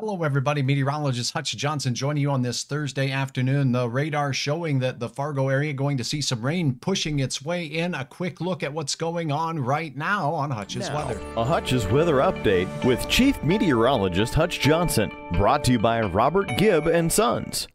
Hello, everybody. Meteorologist Hutch Johnson joining you on this Thursday afternoon. The radar showing that the Fargo area going to see some rain pushing its way in. A quick look at what's going on right now on Hutch's Weather. A Hutch's Weather update with Chief Meteorologist Hutch Johnson. Brought to you by Robert Gibb and Sons.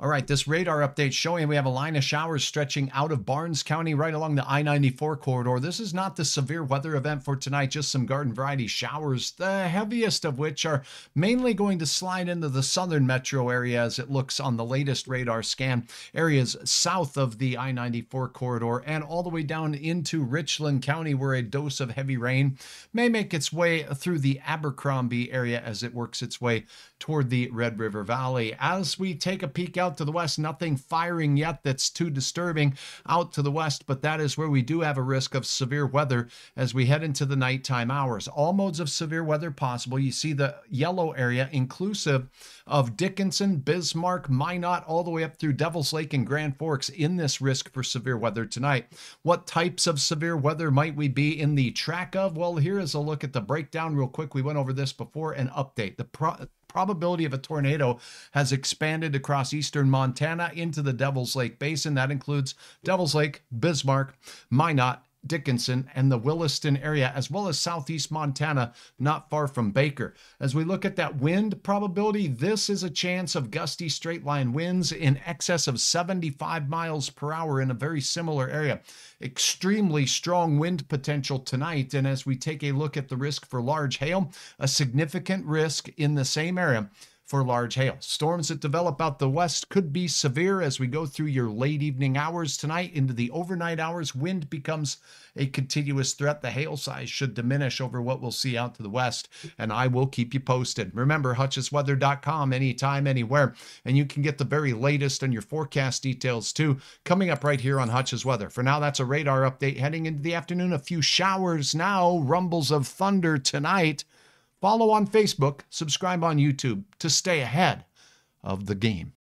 All right, this radar update showing we have a line of showers stretching out of Barnes County right along the I-94 corridor. This is not the severe weather event for tonight, just some garden variety showers, the heaviest of which are mainly going to slide into the southern metro area as it looks on the latest radar scan. Areas south of the I-94 corridor and all the way down into Richland County, where a dose of heavy rain may make its way through the Abercrombie area as it works its way toward the Red River Valley. As we take a peek out to the west, nothing firing yet that's too disturbing out to the west, but that is where we do have a risk of severe weather as we head into the nighttime hours. All modes of severe weather possible. You see the yellow area inclusive of Dickinson, Bismarck, Minot, all the way up through Devil's Lake and Grand Forks in this risk for severe weather tonight. What types of severe weather might we be in the track of? Well, here is a look at the breakdown real quick. We went over this before, an update. The probability of a tornado has expanded across eastern Montana into the Devil's Lake Basin. That includes Devil's Lake, Bismarck, Minot, Dickinson, and the Williston area, as well as southeast Montana, not far from Baker. As we look at that wind probability, this is a chance of gusty straight line winds in excess of 75 miles per hour in a very similar area. Extremely strong wind potential tonight. And as we take a look at the risk for large hail, a significant risk in the same area for large hail. Storms that develop out the west could be severe as we go through your late evening hours tonight into the overnight hours. Wind becomes a continuous threat. The hail size should diminish over what we'll see out to the west, and I will keep you posted. Remember, hutchesweather.com, anytime, anywhere, and you can get the very latest and your forecast details too, coming up right here on Hutch's Weather. For now, that's a radar update heading into the afternoon. A few showers now, rumbles of thunder tonight. Follow on Facebook, subscribe on YouTube to stay ahead of the game.